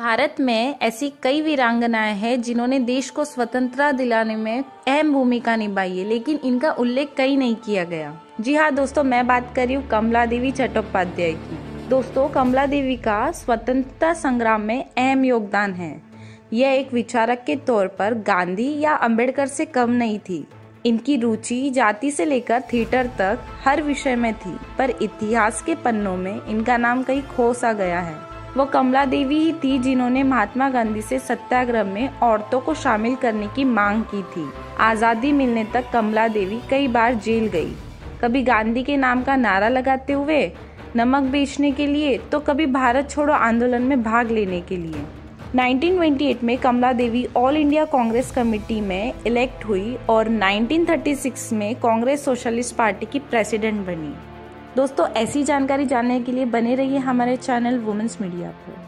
भारत में ऐसी कई वीरांगनाएं हैं जिन्होंने देश को स्वतंत्रता दिलाने में अहम भूमिका निभाई है, लेकिन इनका उल्लेख कहीं नहीं किया गया। जी हाँ दोस्तों, मैं बात कर रही हूँ कमला देवी चट्टोपाध्याय की। दोस्तों, कमला देवी का स्वतंत्रता संग्राम में अहम योगदान है। यह एक विचारक के तौर पर गांधी या अम्बेडकर से कम नहीं थी। इनकी रुचि जाति से लेकर थिएटर तक हर विषय में थी, पर इतिहास के पन्नों में इनका नाम कहीं खो सा गया है। वो कमला देवी ही थी जिन्होंने महात्मा गांधी से सत्याग्रह में औरतों को शामिल करने की मांग की थी। आज़ादी मिलने तक कमला देवी कई बार जेल गई, कभी गांधी के नाम का नारा लगाते हुए नमक बेचने के लिए, तो कभी भारत छोड़ो आंदोलन में भाग लेने के लिए। 1928 में Kamla Devi all India Congress committee में इलेक्ट हुई और 1936 में कांग्रेस सोशलिस्ट पार्टी की प्रेसिडेंट बनी। दोस्तों, ऐसी जानकारी जानने के लिए बने रहिए हमारे चैनल वूमेन्स मीडिया पर।